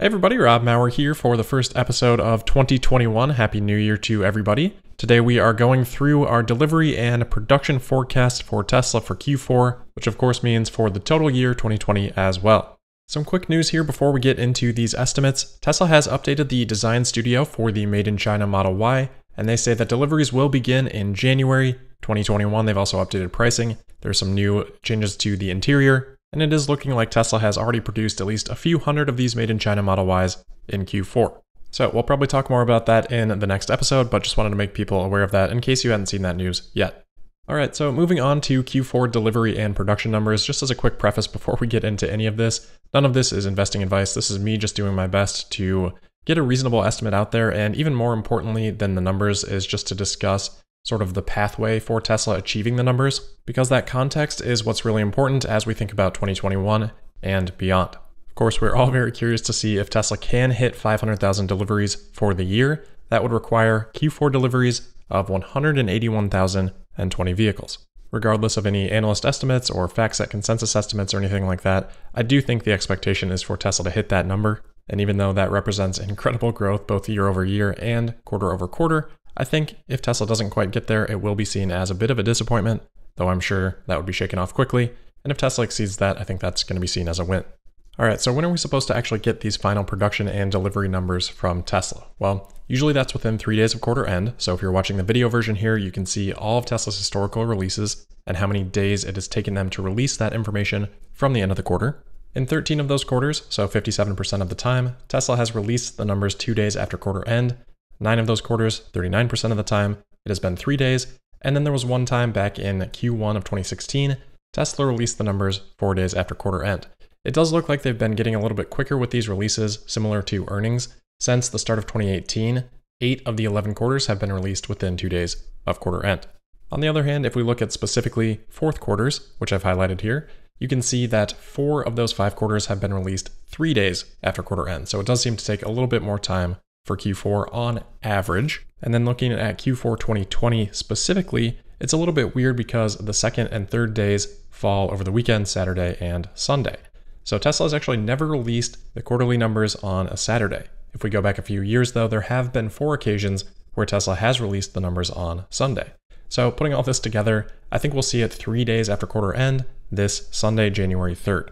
Hey everybody, Rob Maurer here for the first episode of 2021. Happy New Year to everybody. Today we are going through our delivery and production forecast for Tesla for Q4, which of course means for the total year 2020 as well. Some quick news here before we get into these estimates. Tesla has updated the design studio for the Made in China Model Y, and they say that deliveries will begin in January 2021. They've also updated pricing. There's some new changes to the interior. And it is looking like Tesla has already produced at least a few hundred of these Made in China Model Ys in Q4. So we'll probably talk more about that in the next episode, but just wanted to make people aware of that in case you hadn't seen that news yet. All right, so moving on to Q4 delivery and production numbers, just as a quick preface before we get into any of this, none of this is investing advice. This is me just doing my best to get a reasonable estimate out there. And even more importantly than the numbers is just to discuss sort of the pathway for Tesla achieving the numbers, because that context is what's really important as we think about 2021 and beyond. Of course, we're all very curious to see if Tesla can hit 500,000 deliveries for the year. That would require Q4 deliveries of 181,020 vehicles. Regardless of any analyst estimates or FactSet consensus estimates or anything like that, I do think the expectation is for Tesla to hit that number. And even though that represents incredible growth both year over year and quarter over quarter, I think if Tesla doesn't quite get there, it will be seen as a bit of a disappointment, though I'm sure that would be shaken off quickly. And if Tesla exceeds that, I think that's going to be seen as a win. All right, so when are we supposed to actually get these final production and delivery numbers from Tesla? Well, usually that's within 3 days of quarter end. So if you're watching the video version here, you can see all of Tesla's historical releases and how many days it has taken them to release that information from the end of the quarter. In 13 of those quarters, so 57% of the time, Tesla has released the numbers 2 days after quarter end. 9 of those quarters, 39% of the time, it has been 3 days. And then there was one time back in Q1 of 2016, Tesla released the numbers 4 days after quarter end. It does look like they've been getting a little bit quicker with these releases, similar to earnings. Since the start of 2018, 8 of the 11 quarters have been released within 2 days of quarter end. On the other hand, if we look at specifically fourth quarters, which I've highlighted here, you can see that 4 of those 5 quarters have been released 3 days after quarter end. So it does seem to take a little bit more time for Q4 on average. And then looking at Q4 2020 specifically, it's a little bit weird because the second and third days fall over the weekend, Saturday and Sunday. So Tesla has actually never released the quarterly numbers on a Saturday. If we go back a few years though, there have been 4 occasions where Tesla has released the numbers on Sunday. So putting all this together, I think we'll see it 3 days after quarter end this Sunday, January 3rd.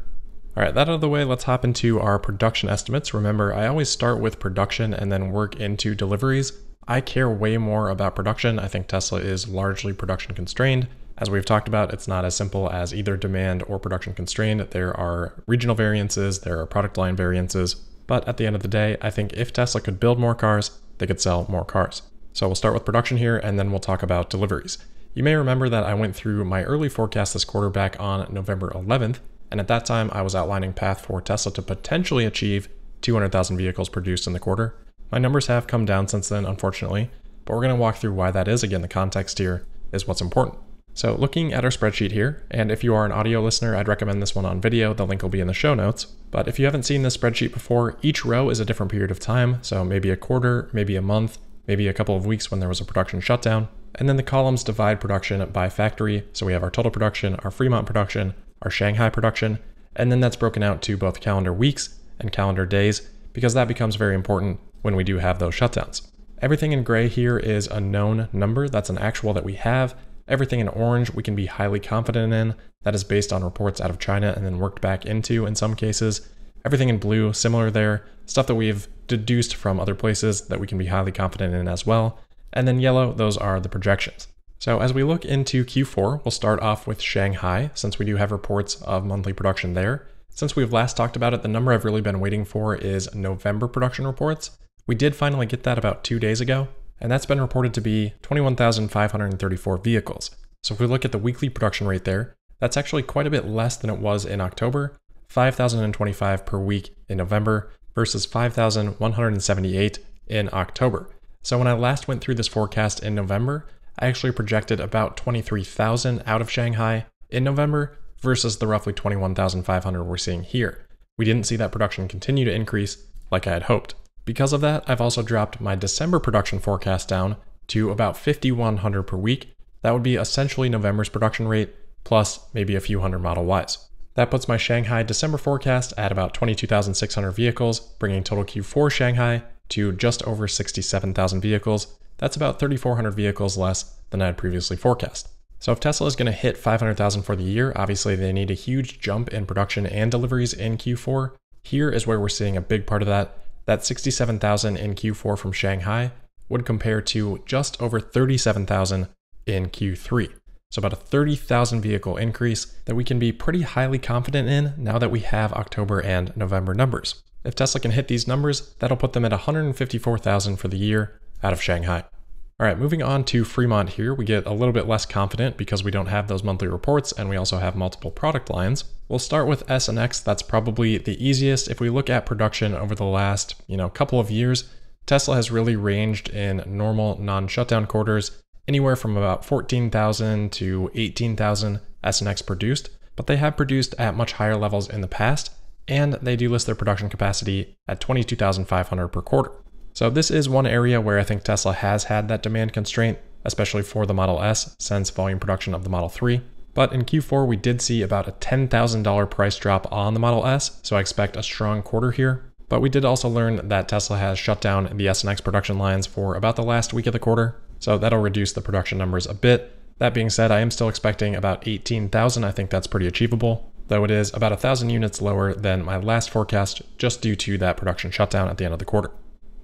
All right, that out of the way, let's hop into our production estimates. Remember, I always start with production and then work into deliveries. I care way more about production. I think Tesla is largely production constrained. As we've talked about, it's not as simple as either demand or production constrained. There are regional variances, there are product line variances. But at the end of the day, I think if Tesla could build more cars, they could sell more cars. So we'll start with production here and then we'll talk about deliveries. You may remember that I went through my early forecast this quarter back on November 11th. And at that time, I was outlining path for Tesla to potentially achieve 200,000 vehicles produced in the quarter. My numbers have come down since then, unfortunately, but we're going to walk through why that is. Again, the context here is what's important. So looking at our spreadsheet here, and if you are an audio listener, I'd recommend this one on video. The link will be in the show notes. But if you haven't seen this spreadsheet before, each row is a different period of time. So maybe a quarter, maybe a month, maybe a couple of weeks when there was a production shutdown. And then the columns divide production by factory. So we have our total production, our Fremont production, our Shanghai production, and then that's broken out to both calendar weeks and calendar days, because that becomes very important when we do have those shutdowns. Everything in gray here is a known number. That's an actual that we have. Everything in orange we can be highly confident in. That is based on reports out of China and then worked back into in some cases. Everything in blue, similar there. Stuff that we've deduced from other places that we can be highly confident in as well. And then yellow, those are the projections. So as we look into Q4, we'll start off with Shanghai, since we do have reports of monthly production there. Since we've last talked about it, the number I've really been waiting for is November production reports. We did finally get that about 2 days ago, and that's been reported to be 21,534 vehicles. So if we look at the weekly production rate there, that's actually quite a bit less than it was in October, 5,025 per week in November versus 5,178 in October. So when I last went through this forecast in November, I actually projected about 23,000 out of Shanghai in November versus the roughly 21,500 we're seeing here. We didn't see that production continue to increase like I had hoped. Because of that, I've also dropped my December production forecast down to about 5,100 per week. That would be essentially November's production rate plus maybe a few hundred Model Ys. That puts my Shanghai December forecast at about 22,600 vehicles, bringing total Q4 Shanghai to just over 67,000 vehicles. That's about 3,400 vehicles less than I had previously forecast. So if Tesla is going to hit 500,000 for the year, obviously they need a huge jump in production and deliveries in Q4. Here is where we're seeing a big part of that. That 67,000 in Q4 from Shanghai would compare to just over 37,000 in Q3. So about a 30,000 vehicle increase that we can be pretty highly confident in now that we have October and November numbers. If Tesla can hit these numbers, that'll put them at 154,000 for the year out of Shanghai. All right, moving on to Fremont here, we get a little bit less confident because we don't have those monthly reports and we also have multiple product lines. We'll start with S and X. That's probably the easiest. If we look at production over the last, couple of years, Tesla has really ranged in normal non-shutdown quarters, anywhere from about 14,000 to 18,000 S and X produced, but they have produced at much higher levels in the past, and they do list their production capacity at 22,500 per quarter. So this is one area where I think Tesla has had that demand constraint, especially for the Model S since volume production of the Model 3. But in Q4, we did see about a $10,000 price drop on the Model S, so I expect a strong quarter here. But we did also learn that Tesla has shut down the S and X production lines for about the last week of the quarter, so that'll reduce the production numbers a bit. That being said, I am still expecting about 18,000. I think that's pretty achievable, though it is about 1,000 units lower than my last forecast just due to that production shutdown at the end of the quarter.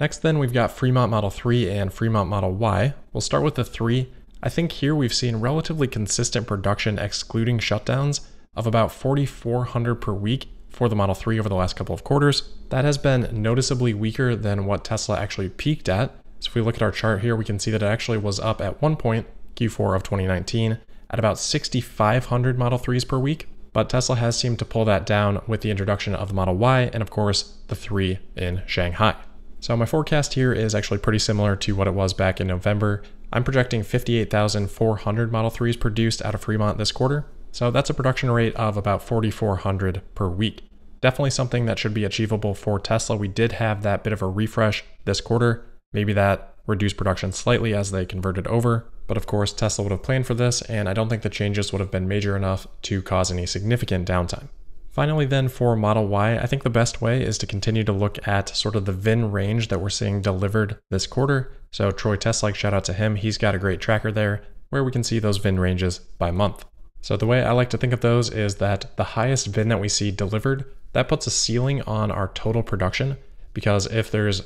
Next then, we've got Fremont Model 3 and Fremont Model Y. We'll start with the 3. I think here we've seen relatively consistent production excluding shutdowns of about 4,400 per week for the Model 3 over the last couple of quarters. That has been noticeably weaker than what Tesla actually peaked at. So if we look at our chart here, we can see that it actually was up at one point, Q4 of 2019, at about 6,500 Model 3s per week. But Tesla has seemed to pull that down with the introduction of the Model Y and of course the 3 in Shanghai. So my forecast here is actually pretty similar to what it was back in November. I'm projecting 58,400 Model 3s produced out of Fremont this quarter. So that's a production rate of about 4,400 per week. Definitely something that should be achievable for Tesla. We did have that bit of a refresh this quarter. Maybe that reduced production slightly as they converted over. But of course, Tesla would have planned for this, and I don't think the changes would have been major enough to cause any significant downtime. Finally then, for Model Y, I think the best way is to continue to look at sort of the VIN range that we're seeing delivered this quarter. So Troy Tesla, shout out to him, he's got a great tracker there where we can see those VIN ranges by month. So the way I like to think of those is that the highest VIN that we see delivered, that puts a ceiling on our total production, because if there's,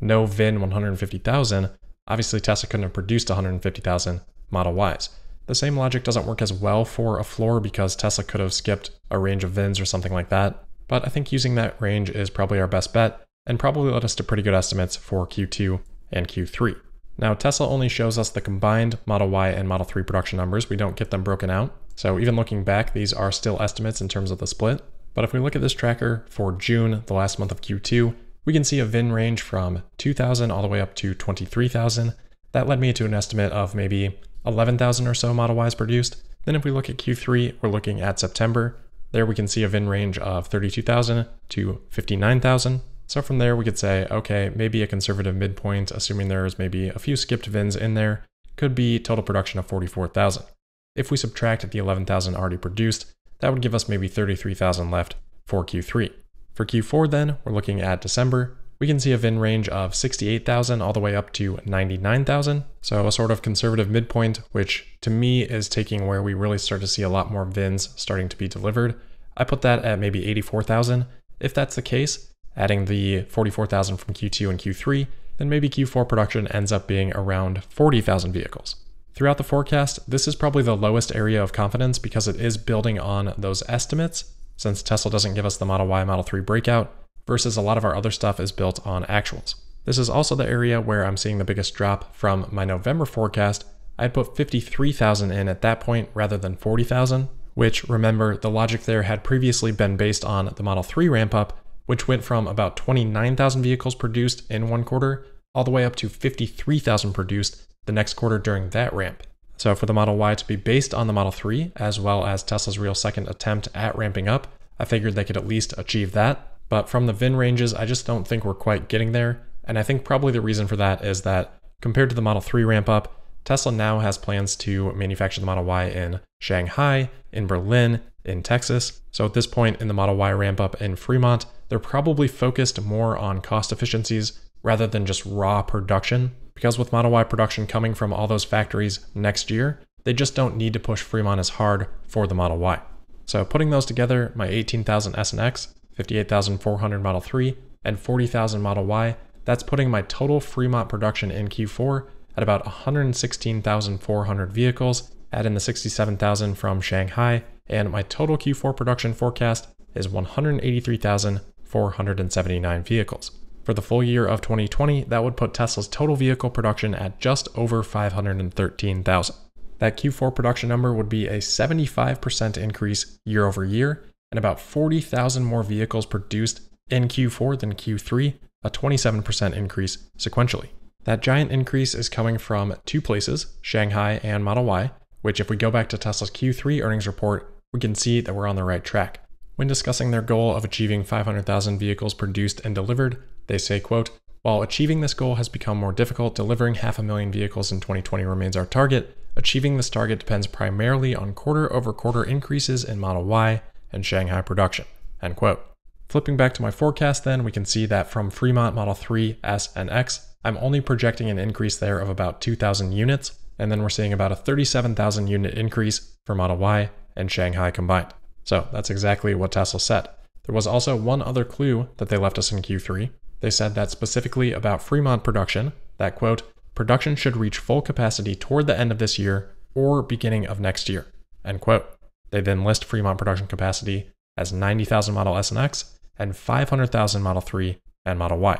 no VIN 150,000, obviously Tesla couldn't have produced 150,000 Model Ys. The same logic doesn't work as well for a floor because Tesla could have skipped a range of VINs or something like that, but I think using that range is probably our best bet and probably led us to pretty good estimates for Q2 and Q3. Now, Tesla only shows us the combined Model Y and Model 3 production numbers. We don't get them broken out. So even looking back, these are still estimates in terms of the split. But if we look at this tracker for June, the last month of Q2, we can see a VIN range from 2,000 all the way up to 23,000. That led me to an estimate of maybe 11,000 or so Model Ys produced. Then if we look at Q3, we're looking at September. There we can see a VIN range of 32,000 to 59,000. So from there we could say, okay, maybe a conservative midpoint, assuming there's maybe a few skipped VINs in there, could be total production of 44,000. If we subtract the 11,000 already produced, that would give us maybe 33,000 left for Q3. For Q4 then, we're looking at December. We can see a VIN range of 68,000 all the way up to 99,000. So a sort of conservative midpoint, which to me is taking where we really start to see a lot more VINs starting to be delivered. I put that at maybe 84,000. If that's the case, adding the 44,000 from Q2 and Q3, then maybe Q4 production ends up being around 40,000 vehicles. Throughout the forecast, this is probably the lowest area of confidence because it is building on those estimates, since Tesla doesn't give us the Model Y, Model 3 breakout, versus a lot of our other stuff is built on actuals. This is also the area where I'm seeing the biggest drop from my November forecast. I put 53,000 in at that point rather than 40,000, which, remember, the logic there had previously been based on the Model 3 ramp up, which went from about 29,000 vehicles produced in one quarter all the way up to 53,000 produced the next quarter during that ramp. So for the Model Y to be based on the Model 3, as well as Tesla's real second attempt at ramping up, I figured they could at least achieve that. But from the VIN ranges, I just don't think we're quite getting there. And I think probably the reason for that is that compared to the Model 3 ramp up, Tesla now has plans to manufacture the Model Y in Shanghai, in Berlin, in Texas. So at this point in the Model Y ramp up in Fremont, they're probably focused more on cost efficiencies rather than just raw production, because with Model Y production coming from all those factories next year, they just don't need to push Fremont as hard for the Model Y. So putting those together, my 18,000 S and X, 58,400 Model 3, and 40,000 Model Y, that's putting my total Fremont production in Q4 at about 116,400 vehicles, add in the 67,000 from Shanghai, and my total Q4 production forecast is 183,479 vehicles. For the full year of 2020, that would put Tesla's total vehicle production at just over 513,000. That Q4 production number would be a 75% increase year over year, and about 40,000 more vehicles produced in Q4 than Q3, a 27% increase sequentially. That giant increase is coming from two places, Shanghai and Model Y, which if we go back to Tesla's Q3 earnings report, we can see that we're on the right track. When discussing their goal of achieving 500,000 vehicles produced and delivered, they say, quote, "While achieving this goal has become more difficult, delivering 500,000 vehicles in 2020 remains our target. Achieving this target depends primarily on quarter-over-quarter increases in Model Y and Shanghai production," end quote. Flipping back to my forecast then, we can see that from Fremont Model 3, S, and X, I'm only projecting an increase there of about 2,000 units, and then we're seeing about a 37,000 unit increase for Model Y and Shanghai combined. So that's exactly what Tesla said. There was also one other clue that they left us in Q3. They said that specifically about Fremont production, that quote, "Production should reach full capacity toward the end of this year or beginning of next year," end quote. They then list Fremont production capacity as 90,000 Model S and X and 500,000 Model 3 and Model Y.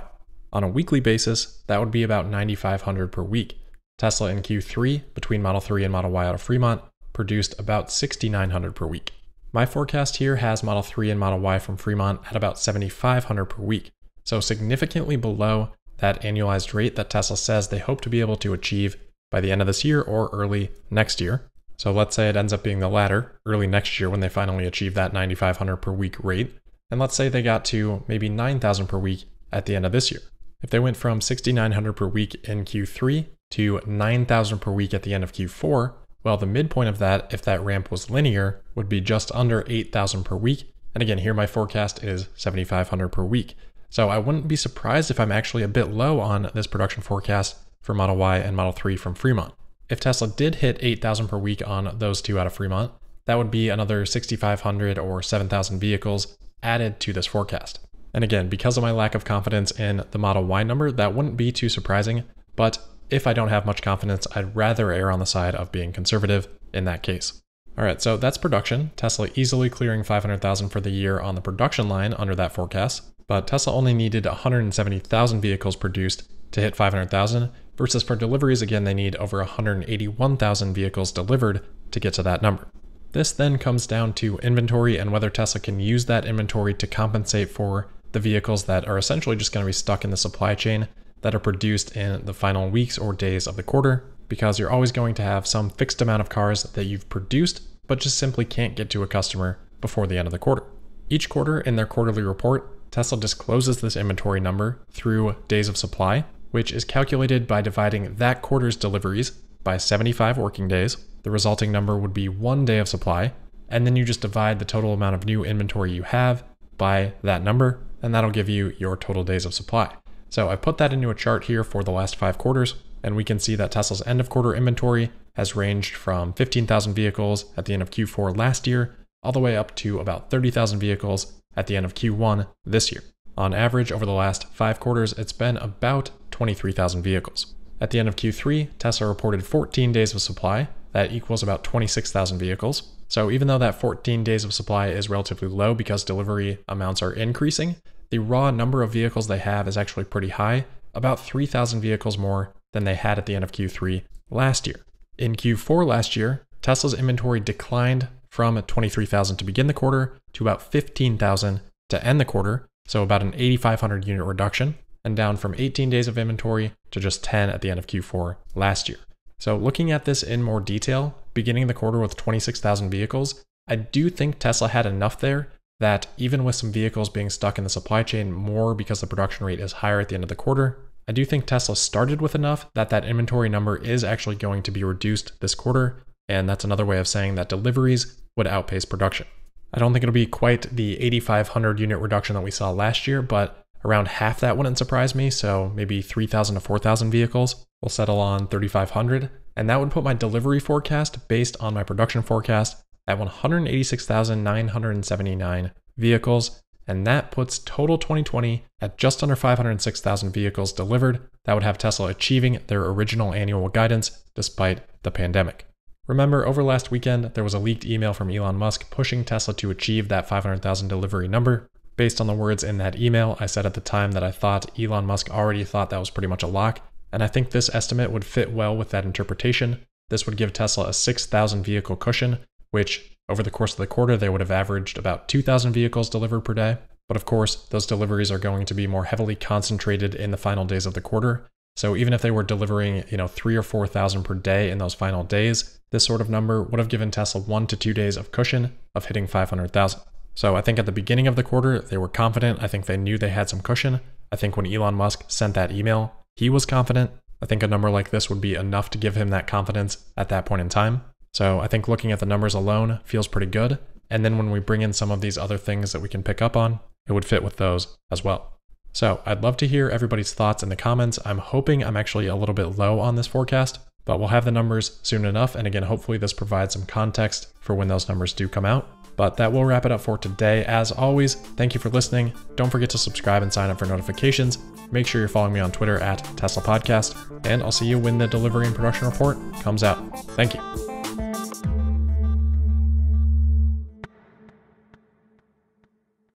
On a weekly basis, that would be about 9,500 per week. Tesla in Q3, between Model 3 and Model Y out of Fremont, produced about 6,900 per week. My forecast here has Model 3 and Model Y from Fremont at about 7,500 per week, so significantly below that annualized rate that Tesla says they hope to be able to achieve by the end of this year or early next year. So let's say it ends up being the latter, early next year when they finally achieve that 9,500 per week rate, and let's say they got to maybe 9,000 per week at the end of this year. If they went from 6,900 per week in Q3 to 9,000 per week at the end of Q4, well, the midpoint of that, if that ramp was linear, would be just under 8,000 per week. And again, here my forecast is 7,500 per week. So I wouldn't be surprised if I'm actually a bit low on this production forecast for Model Y and Model 3 from Fremont. If Tesla did hit 8,000 per week on those two out of Fremont, that would be another 6,500 or 7,000 vehicles added to this forecast. And again, because of my lack of confidence in the Model Y number, that wouldn't be too surprising, but if I don't have much confidence, I'd rather err on the side of being conservative in that case. All right, so that's production. Tesla easily clearing 500,000 for the year on the production line under that forecast, but Tesla only needed 170,000 vehicles produced to hit 500,000, versus for deliveries, again, they need over 181,000 vehicles delivered to get to that number. This then comes down to inventory and whether Tesla can use that inventory to compensate for the vehicles that are essentially just going to be stuck in the supply chain that are produced in the final weeks or days of the quarter, because you're always going to have some fixed amount of cars that you've produced, but just simply can't get to a customer before the end of the quarter. Each quarter in their quarterly report, Tesla discloses this inventory number through days of supply, which is calculated by dividing that quarter's deliveries by 75 working days. The resulting number would be 1 day of supply, and then you just divide the total amount of new inventory you have by that number, and that'll give you your total days of supply. So I put that into a chart here for the last 5 quarters, and we can see that Tesla's end of quarter inventory has ranged from 15,000 vehicles at the end of Q4 last year, all the way up to about 30,000 vehicles at the end of Q1 this year. On average, over the last 5 quarters, it's been about 23,000 vehicles. At the end of Q3, Tesla reported 14 days of supply. That equals about 26,000 vehicles. So even though that 14 days of supply is relatively low because delivery amounts are increasing, the raw number of vehicles they have is actually pretty high, about 3,000 vehicles more than they had at the end of Q3 last year. In Q4 last year, Tesla's inventory declined from 23,000 to begin the quarter to about 15,000 to end the quarter, so about an 8,500 unit reduction, and down from 18 days of inventory to just 10 at the end of Q4 last year. So looking at this in more detail, beginning the quarter with 26,000 vehicles, I do think Tesla had enough there that even with some vehicles being stuck in the supply chain more because the production rate is higher at the end of the quarter, I do think Tesla started with enough that that inventory number is actually going to be reduced this quarter, and that's another way of saying that deliveries would outpace production. I don't think it'll be quite the 8,500 unit reduction that we saw last year, but around half that wouldn't surprise me, so maybe 3,000 to 4,000 vehicles. We'll settle on 3,500, and that would put my delivery forecast based on my production forecast at 186,979 vehicles, and that puts total 2020 at just under 506,000 vehicles delivered. That would have Tesla achieving their original annual guidance despite the pandemic. Remember, over last weekend, there was a leaked email from Elon Musk pushing Tesla to achieve that 500,000 delivery number. Based on the words in that email, I said at the time that I thought Elon Musk already thought that was pretty much a lock, and I think this estimate would fit well with that interpretation. This would give Tesla a 6,000 vehicle cushion, which over the course of the quarter, they would have averaged about 2,000 vehicles delivered per day. But of course, those deliveries are going to be more heavily concentrated in the final days of the quarter. So even if they were delivering, 3,000 or 4,000 per day in those final days, this sort of number would have given Tesla 1 to 2 days of cushion of hitting 500,000. So I think at the beginning of the quarter, they were confident. I think they knew they had some cushion. I think when Elon Musk sent that email, he was confident. I think a number like this would be enough to give him that confidence at that point in time. So I think looking at the numbers alone feels pretty good. And then when we bring in some of these other things that we can pick up on, it would fit with those as well. So I'd love to hear everybody's thoughts in the comments. I'm hoping I'm actually a little bit low on this forecast, but we'll have the numbers soon enough. And again, hopefully this provides some context for when those numbers do come out. But that will wrap it up for today. As always, thank you for listening. Don't forget to subscribe and sign up for notifications. Make sure you're following me on Twitter at Tesla Podcast, and I'll see you when the delivery and production report comes out. Thank you.